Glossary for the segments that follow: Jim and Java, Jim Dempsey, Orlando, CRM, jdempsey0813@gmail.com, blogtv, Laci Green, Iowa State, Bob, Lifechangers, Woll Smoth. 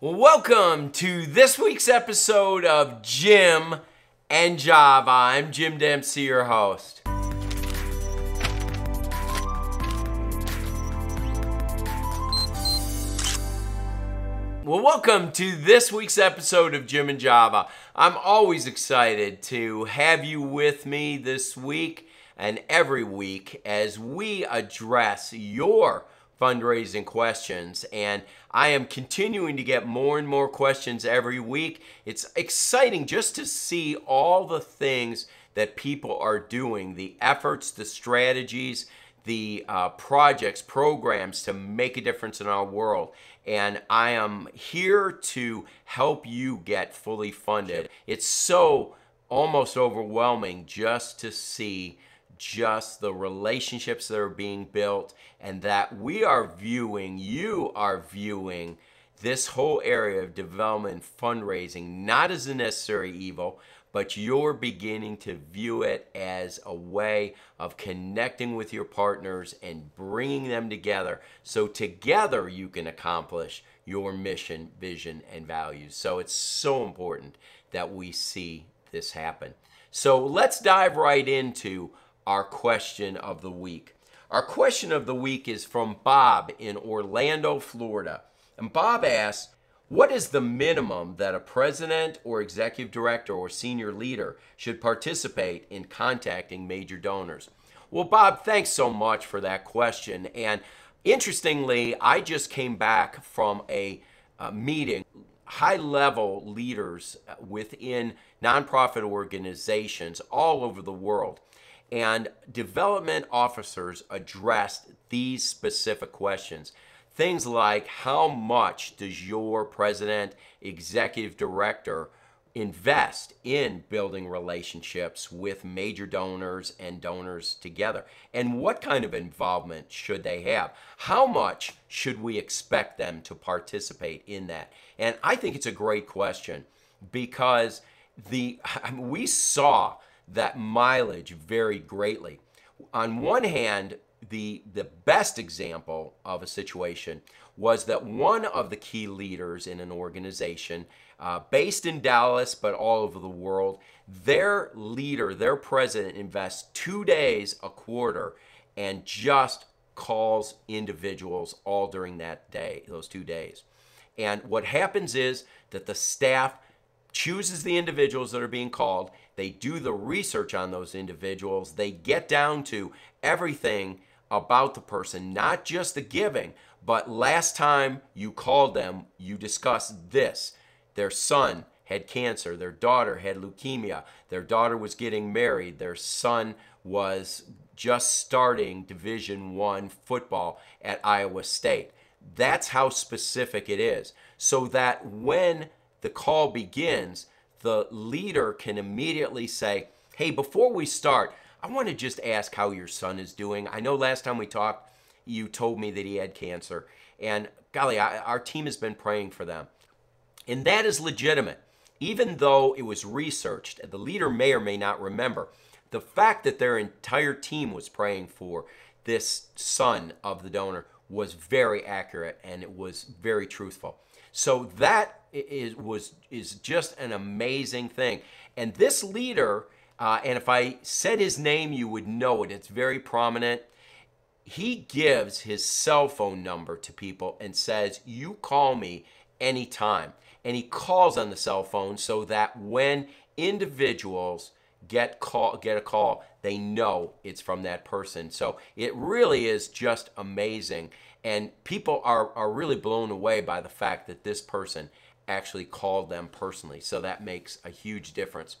Welcome to this week's episode of Jim and Java. I'm Jim Dempsey, your host. Well, welcome to this week's episode of Jim and Java. I'm always excited to have you with me this week and every week as we address your fundraising questions, and I am continuing to get more and more questions every week. It's exciting just to see all the things that people are doing, the efforts, the strategies, the projects, programs to make a difference in our world. And I am here to help you get fully funded. It's so almost overwhelming just to see just the relationships that are being built, and that we are viewing, you are viewing this whole area of development fundraising not as a necessary evil, but you're beginning to view it as a way of connecting with your partners and bringing them together so together you can accomplish your mission, vision, and values. So it's so important that we see this happen. So let's dive right into our question of the week. Our question of the week is from Bob in Orlando, Florida. And Bob asks, what is the minimum that a president or executive director or senior leader should participate in contacting major donors? Well, Bob, thanks so much for that question. And interestingly, I just came back from a meeting, high-level leaders within nonprofit organizations all over the world. And development officers addressed these specific questions. Things like, how much does your president, executive director invest in building relationships with major donors and donors together? And what kind of involvement should they have? How much should we expect them to participate in that? And I think it's a great question, because we saw that mileage varied greatly. On one hand, the best example of a situation was that one of the key leaders in an organization based in Dallas, but all over the world, their leader, their president, invests 2 days a quarter and just calls individuals all during that day, those 2 days. And what happens is that the staff chooses the individuals that are being called. They do the research on those individuals. They get down to everything about the person, not just the giving, but last time you called them, you discussed this. Their son had cancer. Their daughter had leukemia. Their daughter was getting married. Their son was just starting Division I football at Iowa State. That's how specific it is, so that when the call begins, the leader can immediately say, hey, before we start, I want to just ask how your son is doing. I know last time we talked, you told me that he had cancer. And golly, our team has been praying for them. And that is legitimate. Even though it was researched, the leader may or may not remember, the fact that their entire team was praying for this son of the donor was very accurate, and it was very truthful. So that is just an amazing thing. And this leader, and if I said his name, you would know it. It's very prominent. He gives his cell phone number to people and says, you call me anytime. And he calls on the cell phone so that when individuals get a call, they know it's from that person. So it really is just amazing. And people are really blown away by the fact that this person actually called them personally. So that makes a huge difference.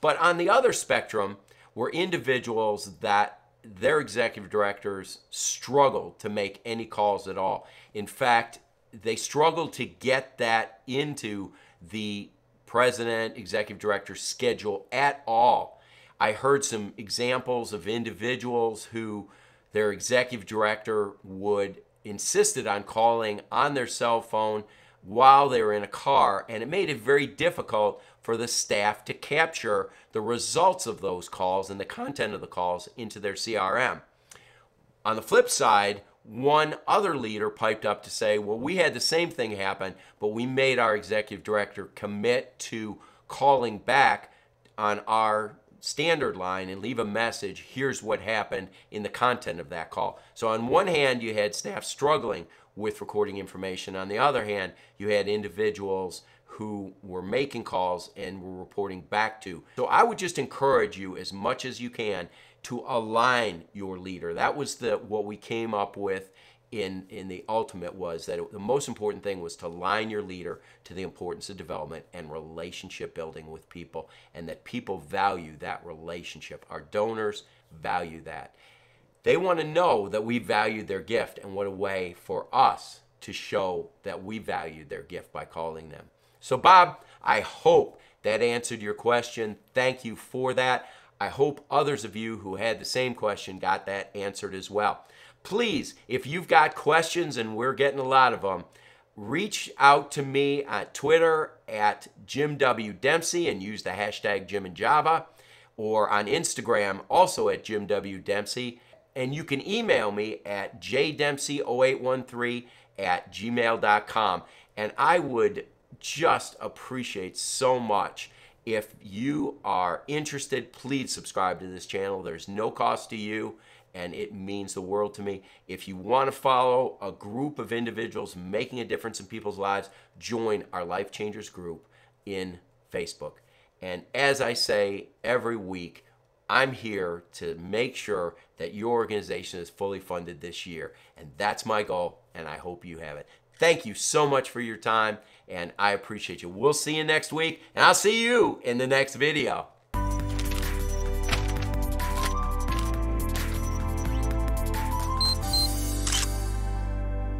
But on the other spectrum were individuals that their executive directors struggled to make any calls at all. In fact, they struggled to get that into the president, executive director's schedule at all. I heard some examples of individuals who their executive director insisted on calling on their cell phone while they were in a car, and it made it very difficult for the staff to capture the results of those calls and the content of the calls into their CRM. On the flip side one other leader piped up to say, well, we had the same thing happen, but we made our executive director commit to calling back on our standard line and leave a message, here's what happened in the content of that call. So on one hand, you had staff struggling with recording information. On the other hand, you had individuals who were making calls and were reporting back to. So I would just encourage you as much as you can to align your leader. That was what we came up with in the ultimate, was that the most important thing was to align your leader to the importance of development and relationship building with people, and that people value that relationship. Our donors value that. They want to know that we value their gift, and what a way for us to show that we value their gift by calling them. So Bob, I hope that answered your question. Thank you for that. I hope others of you who had the same question got that answered as well. Please, if you've got questions, and we're getting a lot of them, reach out to me on Twitter at Jim W. Dempsey and use the hashtag Jim and Java, or on Instagram also at Jim W. Dempsey. And you can email me at jdempsey0813@gmail.com. And I would just appreciate so much if you are interested, please subscribe to this channel. There's no cost to you, and it means the world to me. If you want to follow a group of individuals making a difference in people's lives, join our Life Changers group in Facebook. And as I say every week, I'm here to make sure that your organization is fully funded this year. And that's my goal, and I hope you have it. Thank you so much for your time, and I appreciate you. We'll see you next week, and I'll see you in the next video.